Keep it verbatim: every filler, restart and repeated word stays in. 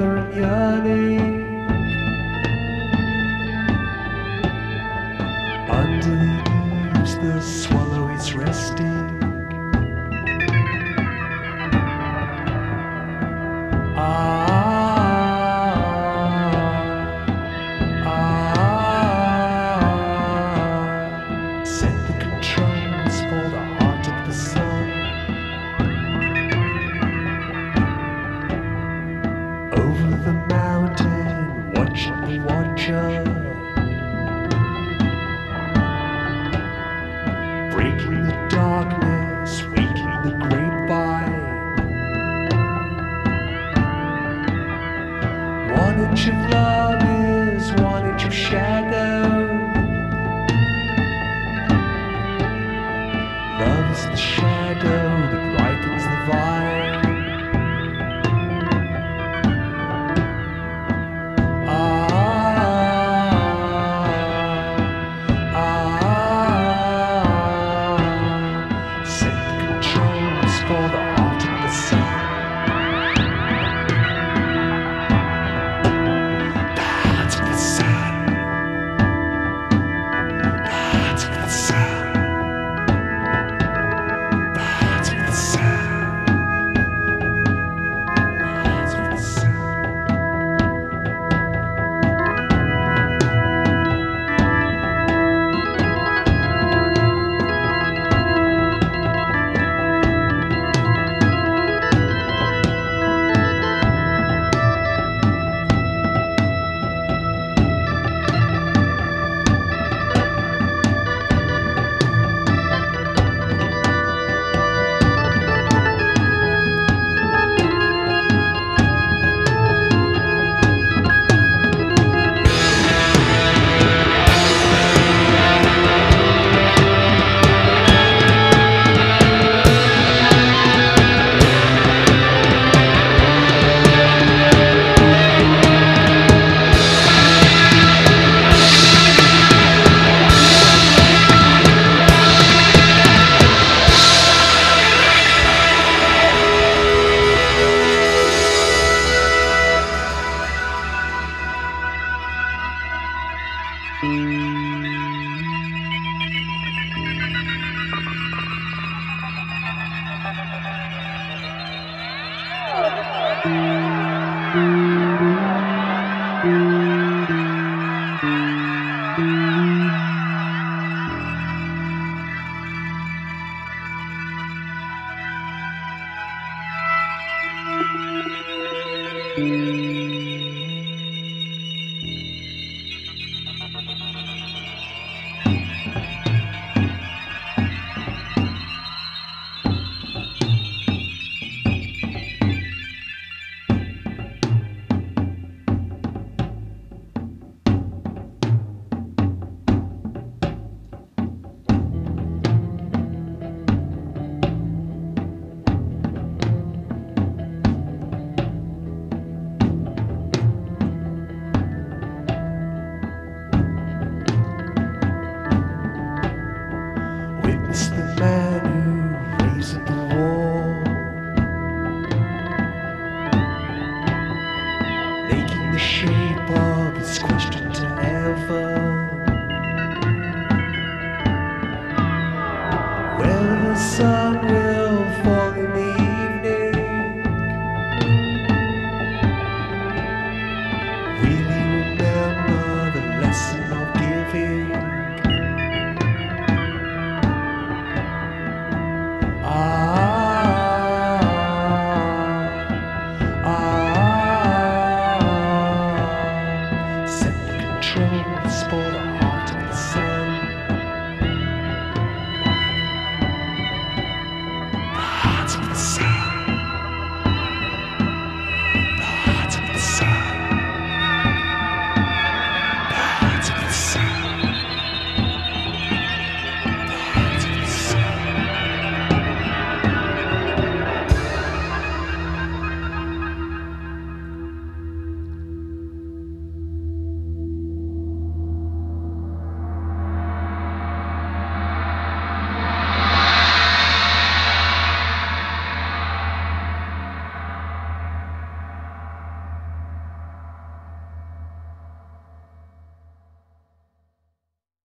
another yearning under the eaves. The swallow is resting. Ah. Shape of its question to ever